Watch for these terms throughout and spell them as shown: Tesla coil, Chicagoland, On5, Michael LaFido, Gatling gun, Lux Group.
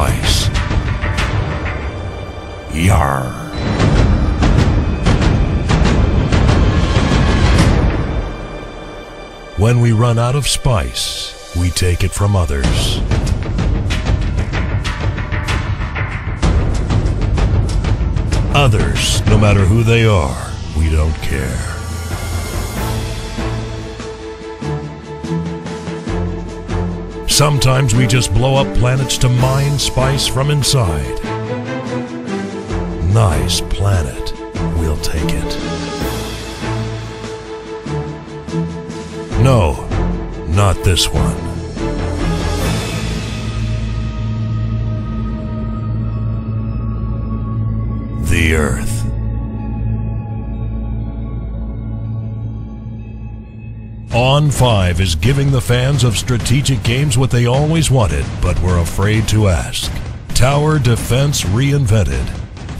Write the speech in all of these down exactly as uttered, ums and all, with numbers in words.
place. Yarr. When we run out of spice, we take it from others. Others, no matter who they are, we don't care. Sometimes we just blow up planets to mine spice from inside. Nice planet, we'll take it. No, not this one. The Earth. On five is giving the fans of strategic games what they always wanted, but were afraid to ask. Tower defense reinvented.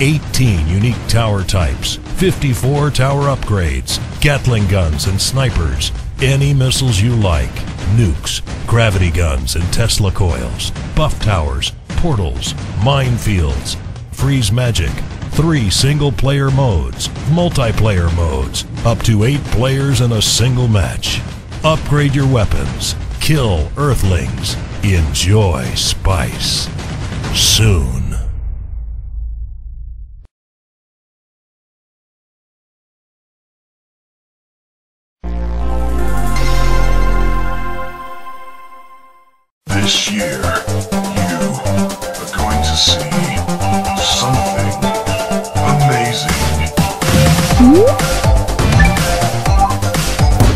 eighteen unique tower types, fifty-four tower upgrades, Gatling guns and snipers, any missiles you like, nukes, gravity guns and Tesla coils, buff towers, portals, minefields, freeze magic, three single-player modes, multiplayer modes, up to eight players in a single match. Upgrade your weapons, kill Earthlings, enjoy spice. Soon. This year, you are going to see something amazing.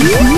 Yeah.